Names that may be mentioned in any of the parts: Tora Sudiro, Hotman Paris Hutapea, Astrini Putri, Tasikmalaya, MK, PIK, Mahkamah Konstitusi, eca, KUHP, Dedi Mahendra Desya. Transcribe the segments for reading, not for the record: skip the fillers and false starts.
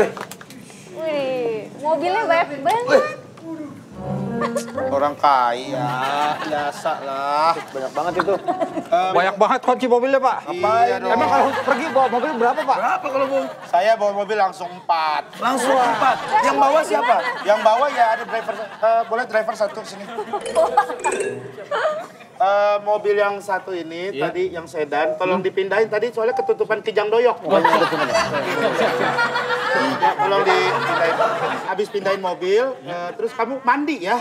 Wih. Wih, mobilnya banyak banget. Wih. Orang kaya, biasa lah. Banyak banget itu. Banyak banget kunci mobilnya, Pak. Iya, emang kalau pergi bawa mobil berapa, Pak? Berapa kalau mau? Saya bawa mobil langsung 4. Langsung 4? Yang bawa siapa? Yang bawa ya ada driver. Boleh driver satu sini. Mobil yang satu ini, tadi yang sedan, tolong dipindahin. Tadi soalnya ketutupan kijang doyok. Ya, tolong dipindahin. Habis pindahin mobil, terus kamu mandi ya.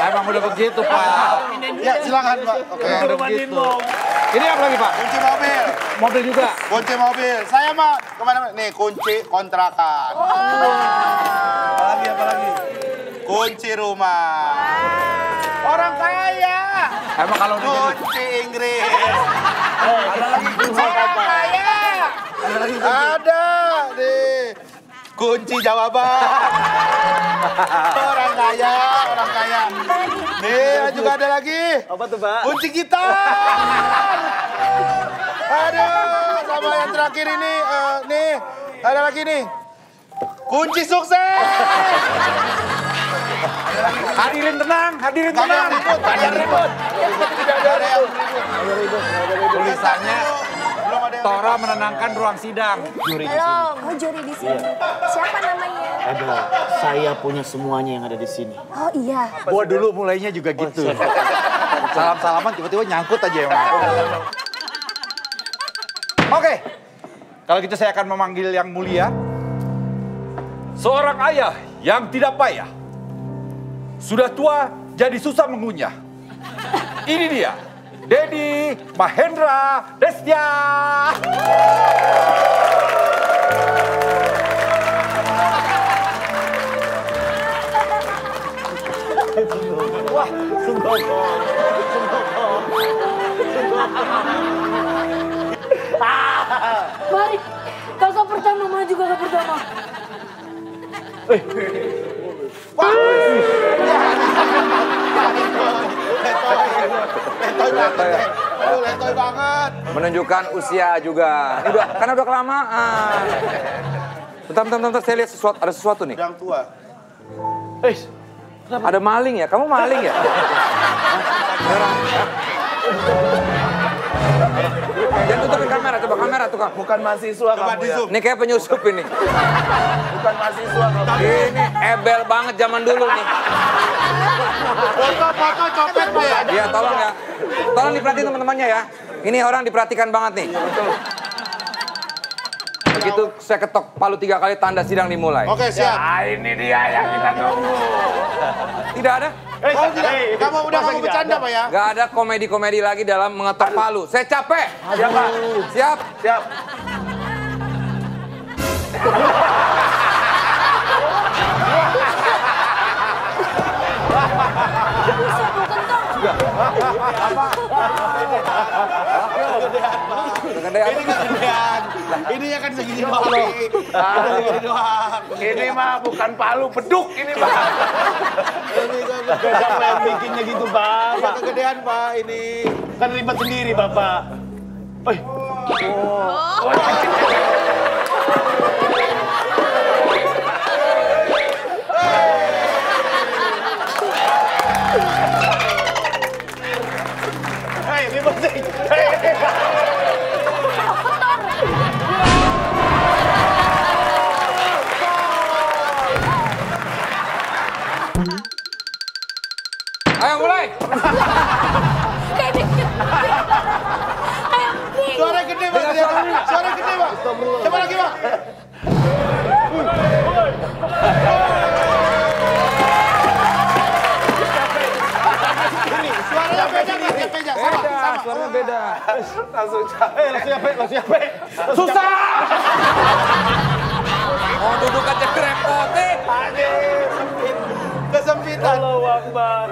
Emang udah begitu, Pak. Ya, silakan, Pak. Oke, begitu. Ini apa lagi, Pak? Kunci mobil. Mobil juga? Kunci mobil. Saya mah kemana-mana. Nih, kunci kontrakan. Apalagi, apalagi? Kunci rumah. Orang kaya. Emang kalau kunci Inggris. Ada lagi kunci orang kaya. Ada lagi kunci. Ada. Kunci jawaban. Orang kaya, orang kaya. Nih, juga ada lagi. Apa tuh, Pak? Kunci gitar. Aduh, sama yang terakhir ini. Nih, ada lagi nih. Kunci sukses. Hadirin tenang, hadirin tenang. Ada ribut. Tidak ada ribut. Tulisannya Tora menenangkan ruang sidang. Juri di sini. Halo, mau juri di sini. Siapa namanya? Aduh, saya punya semuanya yang ada di sini. Oh iya. Gua dulu mulainya juga gitu. Salam-salaman tiba-tiba nyangkut aja yang ngaku. Oke. Kalau gitu saya akan memanggil yang mulia. Seorang ayah yang tidak payah. Sudah tua jadi susah mengunyah. Ini dia. Dedi Mahendra Desya. Wah, Mari, kakak pertama, mama juga kakak pertama. Letoy banget. Menunjukkan usia juga. Ini udah, karena udah kelamaan. Bentar, saya lihat sesuatu, ada sesuatu nih. Yang tua. Ada maling ya? Kamu maling ya? Jangan tutupin kamera, coba kamera tukang. Bukan mahasiswa kamu ya? Ini kayak penyusup ini. Bukan mahasiswa kamu. Ini ebel banget zaman dulu nih. Foto-foto copet Pak ya? Iya, tolong ya. Tolong diperhatiin teman-temannya ya. Ini orang diperhatikan banget nih. Betul. Begitu saya ketok palu 3 kali, tanda sidang dimulai. Oke, siap. Nah, ini dia yang kita tunggu. Tidak ada? Oh, tidak. Kamu bercanda Pak ya? Gak ada komedi-komedi lagi dalam mengetok palu. Saya capek. Siap Pak. Siap. Siap. Apa? Ini kan segini doang. Ini mah bukan palu, beduk ini Pak. Ini kan bikinnya gitu Bapak. Kegedean Pak ini. Kan ribet sendiri Bapak. Ayo mulai. Suara gede Pak, suara gede Pak. Coba lagi Pak. Suaranya beda Pak, beda. Sama. Suaranya beda. Langsung capek, langsung capek. Susah. Mau duduk aja kerepotin. Kesempitan. Allahu Akbar.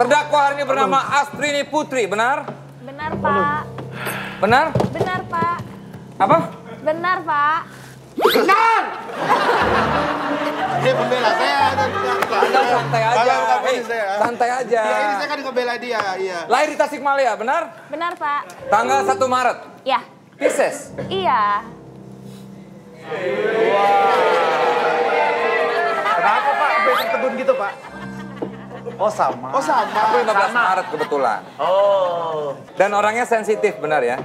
Terdakwa hari ini bernama Astrini Putri, benar? Benar, Pak. Benar? Benar, Pak. Apa? Benar, Pak. Benar! Ini pembela saya. Anda santai aja. Santai aja. Ya, ini saya kan ngebela dia. Lahir di Tasikmalaya, benar? Benar, Pak. Tanggal 1 Maret? Iya. Pisces? Iya. Wow. Kenapa Pak? Besok kebun gitu Pak? Oh sama. Oh sama. Aku 15 Maret kebetulan. Oh. Dan orangnya sensitif benar ya?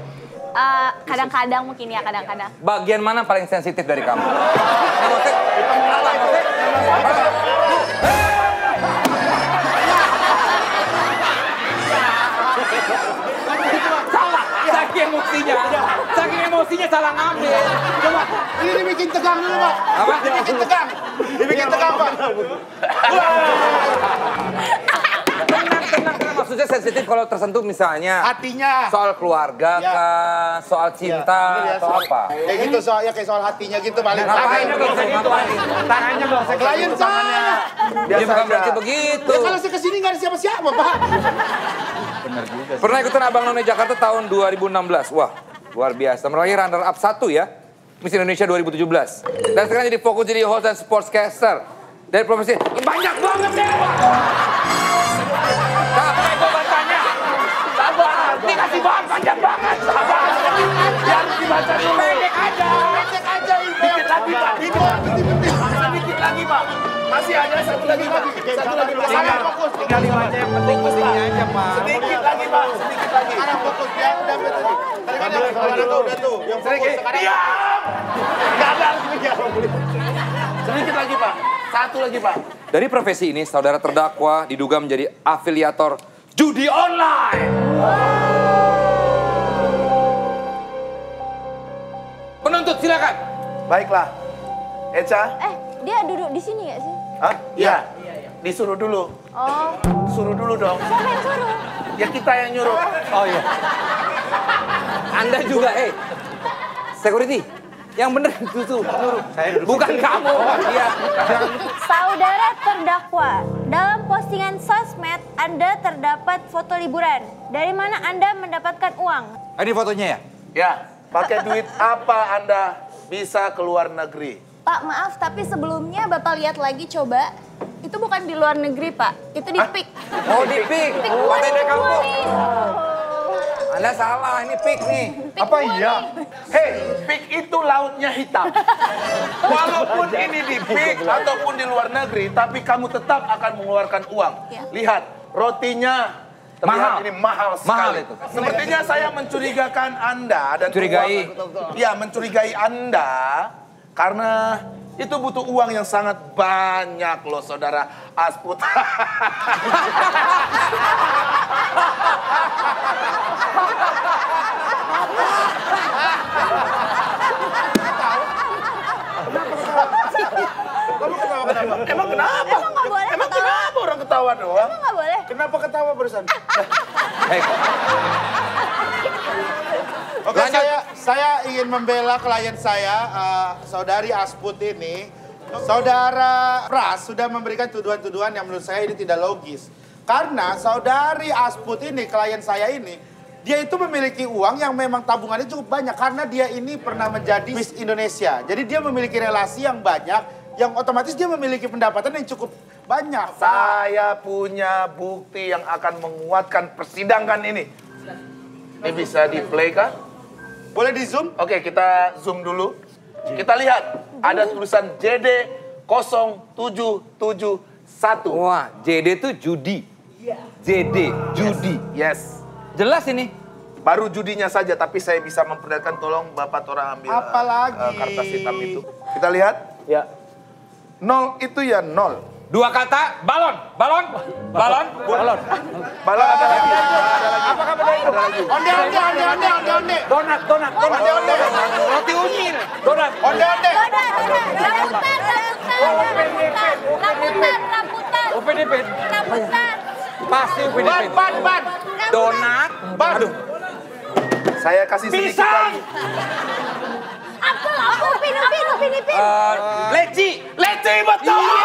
Kadang-kadang mungkin ya, kadang-kadang. Bagian mana paling sensitif dari kamu? Salah, saking emosinya. Saking emosinya salah ngambil. Coba, ini dibikin tegang dulu, Pak. Apa? Dibikin tegang. Dibikin tegang, Pak. Tenang, maksudnya sensitif kalau tersentuh misalnya hatinya, soal keluarga ya, kah, soal cinta ya, atau apa kayak gitu, soalnya kayak soal hatinya gitu paling. Tangannya gak usah gitu, tangannya gak usah klien saya dia bukan berarti begitu ya, kalau saya kesini gak ada siapa-siapa Pak. Bener juga sih. Pernah ikutan Abang None Jakarta tahun 2016, wah luar biasa, meraih runner up 1 ya Miss Indonesia 2017, dan sekarang jadi fokus jadi host dan sportscaster dari profesi banyak banget ya kasih bahan panjang banget, sabar. Jangan dibaca dulu. Pendek aja ini. Dikit lagi Pak, dikit lagi Pak. Masih ada satu lagi Pak. Tinggal fokus, tinggal dibaca yang penting pentingnya aja Pak. Sedikit lagi. Karena fokus dia udah tadi. Udah tuh. Yang fokus sekarang. Diam. Gak ada lagi sedikit lagi Pak. Satu lagi Pak. Dari profesi ini, saudara terdakwa diduga menjadi afiliator judi online. Penuntut silakan. Baiklah. Eca. Dia duduk di sini nggak sih? Hah? Iya. Ya. Disuruh dulu. Oh. Suruh dulu dong. Siapa yang suruh? Ya kita yang nyuruh. Oh iya. Anda juga, security. Yang bener itu bukan kamu. Iya. Saudara terdakwa, dalam postingan sosmed Anda terdapat foto liburan. Dari mana Anda mendapatkan uang? Ini fotonya ya? Ya. Pakai duit apa Anda bisa keluar negeri? Pak, maaf tapi sebelumnya Bapak lihat lagi coba. Itu bukan di luar negeri, Pak. Itu di PIK. Oh, di PIK. Di kampung. Anda salah, ini pik nih. Apa iya? Hei, pik itu lautnya hitam. Walaupun ini di pik ataupun di luar negeri, tapi kamu tetap akan mengeluarkan uang. Ya. Lihat, rotinya mahal. Ini mahal sekali. Mahal itu. Sepertinya saya mencurigakan Anda. Dan mencurigai? Iya, mencurigai Anda. Karena itu butuh uang yang sangat banyak loh, saudara Asput. Kenapa? Emang kenapa? Emang nggak boleh. Emang kenapa orang ketawa doang? Emang nggak boleh. Kenapa ketawa barusan? Oke, saya ingin membela klien saya, saudari Asput ini. Saudara Pras sudah memberikan tuduhan-tuduhan yang menurut saya ini tidak logis. Karena saudari Asput ini, klien saya ini, dia itu memiliki uang yang memang tabungannya cukup banyak. Karena dia ini pernah menjadi Miss Indonesia. Jadi dia memiliki relasi yang banyak, yang otomatis dia memiliki pendapatan yang cukup banyak. Saya punya bukti yang akan menguatkan persidangan ini. Ini bisa di-play kah? Boleh di-zoom? Oke, kita zoom dulu. Kita lihat, ada tulisan JD0771. Wah, JD itu judi. JD, judi. Yes. Jelas ini. Baru judinya saja, tapi saya bisa memperlihatkan, tolong Bapak Tora ambil kartas hitam itu. Kita lihat. Ya. 0 itu ya 0. 2 kata balon. Balon ada lagi. Apa kabar itu? Onde. Donat. Roti unyil. Donat. Onde. Rambutan. Rambutan. Pasti UPDP. Ban. Donat. Aduh. Saya kasih sedikit lagi. Apel, pinipin. Leci betul. Terima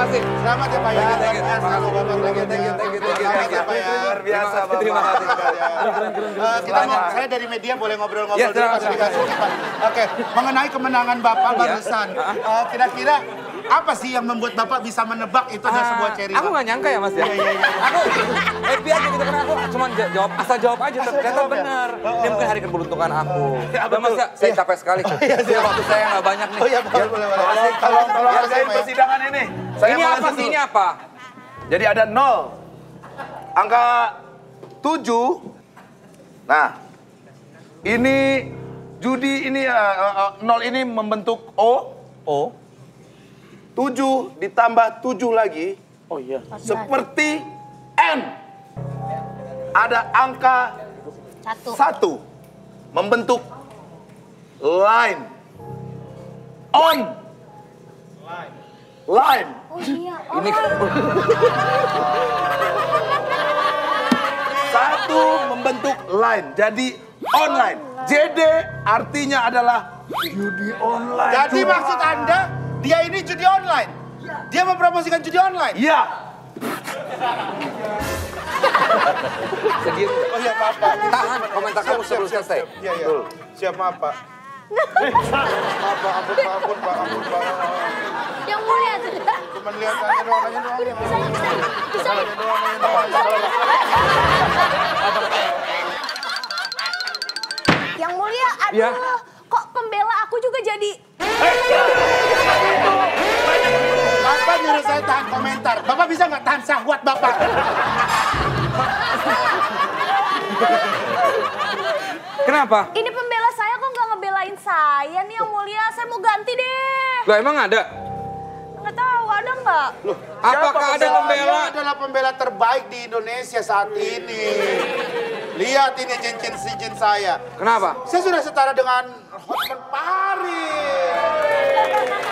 kasih. Selamat ya Pak. Thank you. Luar biasa Bapak. Terima kasih. Kita mau, saya dari media boleh ngobrol-ngobrol dulu. Oke, mengenai kemenangan Bapak barusan. Kira-kira Apa sih yang membuat Bapak bisa menebak itu adalah sebuah cerita? Aku nggak nyangka ya, Mas ya. Aku happy aja gitu karena aku cuma jawab, asal jawab aja. Ternyata benar. Ini mungkin hari keberuntungan aku. Udah Mas ya, saya capek sekali. Waktu saya nggak banyak nih. Kalau hargain persidangan ini. Ini apa sih, ini apa? Jadi ada 0. Angka 7. Nah, ini judi ini 0 ini membentuk O. O. 7 ditambah 7 lagi. Oh iya. Seperti N. Ada angka 1. Membentuk line. On. Line. Line. Oh iya. Oh, ini satu membentuk line. Jadi online. JD artinya adalah judi online. Jadi maksud Anda dia ini judi online. Dia mempromosikan judi online. Iya. Segitu. Oh iya, maaf Pak. Tahan komentar kamu sebelum selesai. Iya, iya. Siap, maaf Pak. Maaf Pak, ampun Pak, ampun Pak. Yang mulia sudah. Cuma lihat aja doang. Bisa. Yang mulia, aduh, ya. Kok pembela aku juga jadi... Bapak nyuruh saya tahan komentar. Bapak bisa nggak tahan syahwat Bapak? Kenapa? Ini pembela saya kok nggak ngebelain saya nih, Yang Mulia. Saya mau ganti deh. Loh, emang ada? Nggak tahu, ada nggak? Loh, apakah ada pembela? Dia adalah pembela terbaik di Indonesia saat ini. Lihat ini cincin saya. Kenapa? Saya sudah setara dengan Hotman Paris.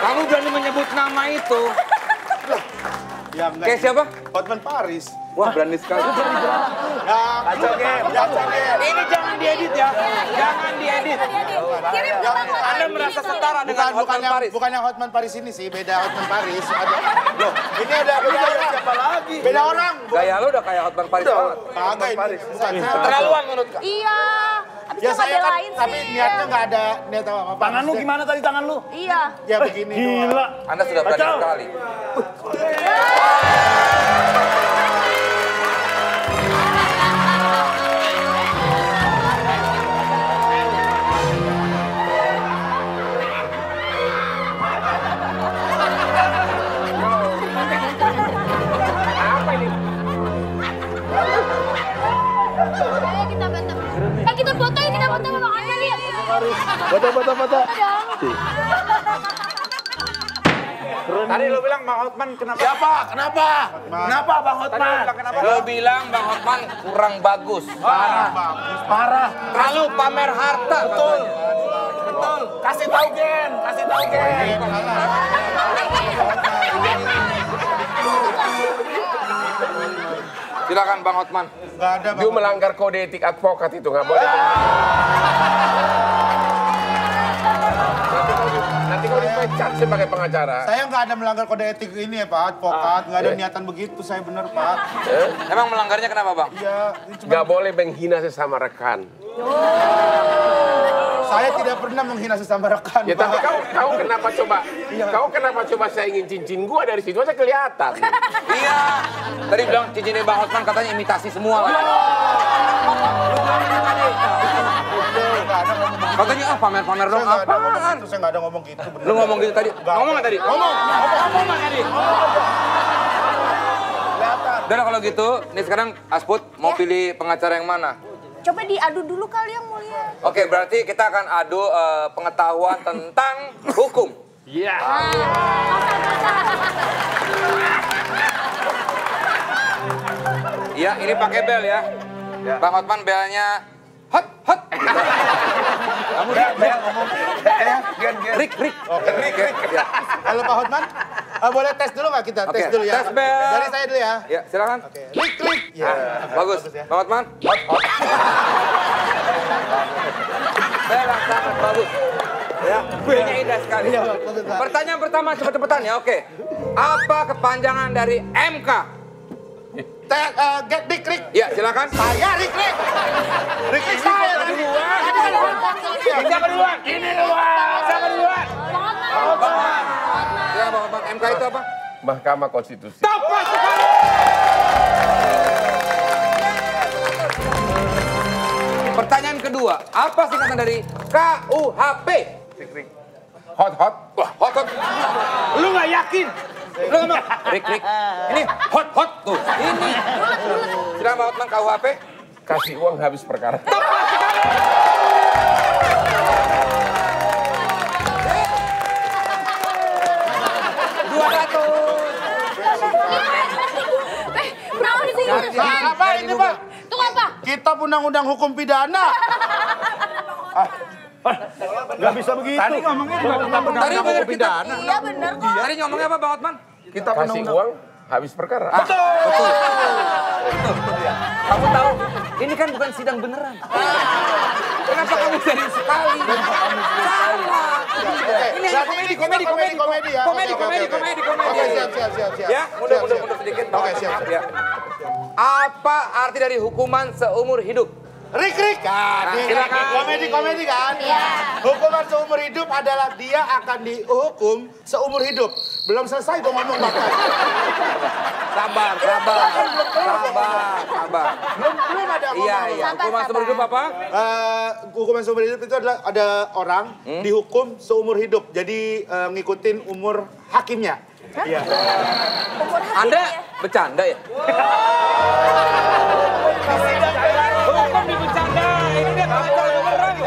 Kamu berani menyebut nama itu? Ya, kayak siapa? Hotman Paris. Wah, berani sekali. Kacau game, kacau game. Ini jangan diedit ya. Jangan diedit. Anda merasa setara dengan Hotman Paris. Bukan yang Hotman Paris ini sih, beda Hotman Paris. Loh, ini ada siapa lagi? Beda orang. Gaya lo udah kayak Hotman Paris banget. Hotman Paris. Terlaluan menurut kamu? Iya. Ya saya kan, tapi niatnya nggak ada niat apa-apa. Tangan lu gimana tadi tangan lu? Iya. Ya begini. Gila. Anda sudah berani sekali. Foto-foto. Tadi lo bilang Bang Hotman kenapa? Siapa? Kenapa? Hotman. Kenapa Bang Hotman? Lo bilang Bang Hotman kurang bagus. Parah. Parah. Lalu pamer harta. Betul. Betul. Kasih tahu Gen. Kasih tahu Gen. Silakan Bang Hotman. Dia melanggar kode etik advokat itu nggak boleh. Nanti kalau dipecat sebagai pengacara. Saya nggak ada melanggar kode etik ini ya Pak, advokat. Nggak ada niatan begitu, saya bener Pak. Emang melanggarnya kenapa Bang? Iya. Nggak boleh menghina sesama rekan. Saya tidak pernah menghina sesama rekan. Ya tapi kau kenapa coba? Kau kenapa coba saya ingin cincin gua dari situ aja kelihatan. Iya. Tadi bilang cincinnya Bang Hotman katanya imitasi semua lah. Katanya ah pamer-pamer dong apaan? Saya nggak ada ngomong gitu. Lu ngomong gitu tadi? Ngomong nggak tadi? Ngomong. Ngomong nggak tadi? Kelihatan. Udah kalau gitu, nih sekarang Asput mau pilih pengacara yang mana? Coba diadu dulu kali Yang Mulia. Oke, berarti kita akan adu pengetahuan tentang hukum. Iya. Iya, ini pakai bel ya. Bang Hotman belnya hot. Kamu bel ngomong. Rik. Rik. Halo Pak Hotman. Boleh tes dulu nggak kita? Tes dulu ya. Tes bel. Dari saya dulu ya. Ya, silakan. Rik. Ya. Bagus. Pak Hotman. Hot. Bel sangat bagus. Ya. Belnya indah sekali. Pertanyaan pertama cepet-cepetan ya. Oke. Apa kepanjangan dari MK? Dik. Ya, silakan. Saya Rik. Rik saya tadi. Siapa duluan? Ini duluan. Siapa duluan? Bang Hotman. Ya, Bang Hotman. MK itu apa? Mahkamah Konstitusi. Tepat sekali. Pertanyaan kedua, apa singkatan dari KUHP? Hot. Wah, hot. Lu nggak yakin? Lu ngomong, Rik. Ini hot tuh. Ini. Sudah mau Hotman KUHP? Kasih uang habis perkara. Tepat sekali. Apa ini, Pak? Itu apa? Kita undang-undang hukum pidana. Nggak bisa begitu. Tadi ngomongnya undang-undang pidana. Iya benar kok. Tadi ngomongnya apa, Bang Hotman? Kita kasih uang habis perkara. Betul. Kamu tahu, ini kan bukan sidang beneran. Kenapa kamu serius sekali? Komedi. Siap. Ya, mundur sedikit. Oke, siap. Apa arti dari hukuman seumur hidup? Rik. Komedi kan? Iya. Hukuman seumur hidup adalah dia akan dihukum seumur hidup. Belum selesai gua ngomong bakal. Sabar. Belum ada hukuman. Iya. Hukuman seumur hidup apa? Hukuman seumur hidup itu adalah ada orang dihukum seumur hidup. Jadi ngikutin umur hakimnya. Iya. Anda bercanda ya? Hukum dibercanda. Ini dia kan komedi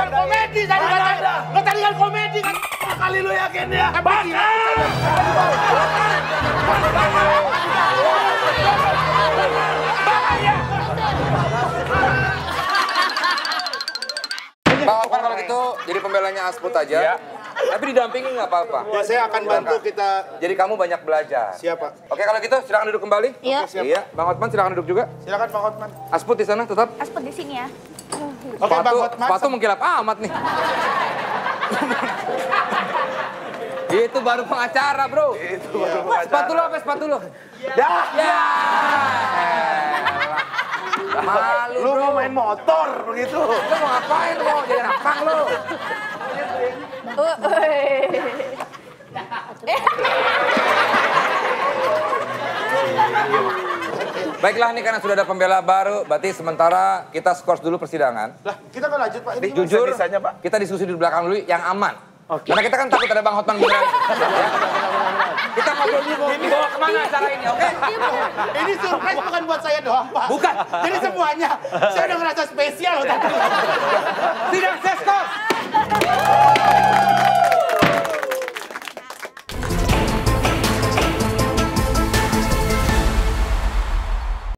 tadi kata. Lo tadi kan komedi kan. Kali lu yakin ya? Bang, kalau gitu jadi pembelanya Asput aja. Ya. Tapi didampingi nggak apa-apa. Ya, saya akan bantu kita. Jadi kamu banyak belajar. Siap, Pak. Oke, kalau gitu silakan duduk kembali. Iya. Iya. Bang Hotman silakan duduk juga. Silakan Bang Hotman. Asput di sana tetap. Asput di sini ya. Oke, Bang Hotman. Sepatu mengkilap amat nih. Itu baru pengacara, bro. Itu baru pengacara. Sepatu lo. Dah. Ya. Malu, lu mau main motor begitu. Lu mau ngapain lo? Jadi rapang lo. Baiklah, nih karena sudah ada pembela baru, berarti sementara kita skors dulu persidangan. Lah, kita kan lanjut, Pak. Ini jujur, bisanya, Pak. Kita diskusi di belakang dulu yang aman. Okay. Karena kita kan takut ada Bang Hotman bilang. Kita ngobrol dulu. Ini bawa kemana acara ini, oke? Ini surprise bukan buat saya doang, Pak. Bukan. Jadi semuanya. Saya udah ngerasa spesial loh tadi. Sidang skors.